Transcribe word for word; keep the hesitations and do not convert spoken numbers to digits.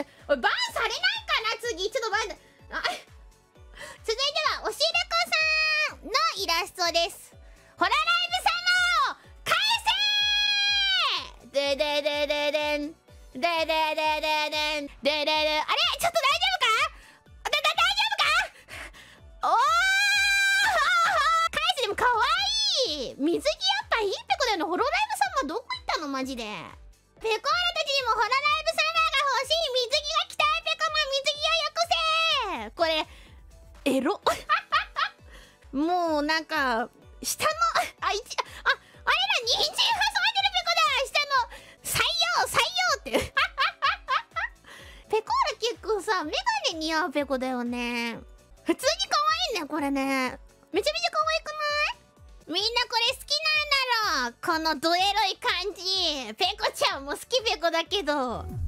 え、バンされないかな次。ちょっとバン、あ、続いてはおしるこさんのイラストです。ホラライブ様を返せ。でででででんでででででんででで、あれちょっと大丈夫か、だだ大丈夫か。おー返せ。でもかわいい。水着やっぱいいってことだよね。ホロライブ様どこ行ったのマジで。ペコーラたちにもホラライブ様が欲しい。水着が着たい。ペコマ水着をよこせ。これエロもうなんか下のあいちあああれら人参挟まれてるペコだ。下の採用採用ってペコーラ結構さメガネ似合うペコだよね。普通に可愛いねこれね。めちゃめちゃ可愛くない？みんなこれ好きなんだろう、このドエロい感じ。ペコちゃんも好きペコだけど。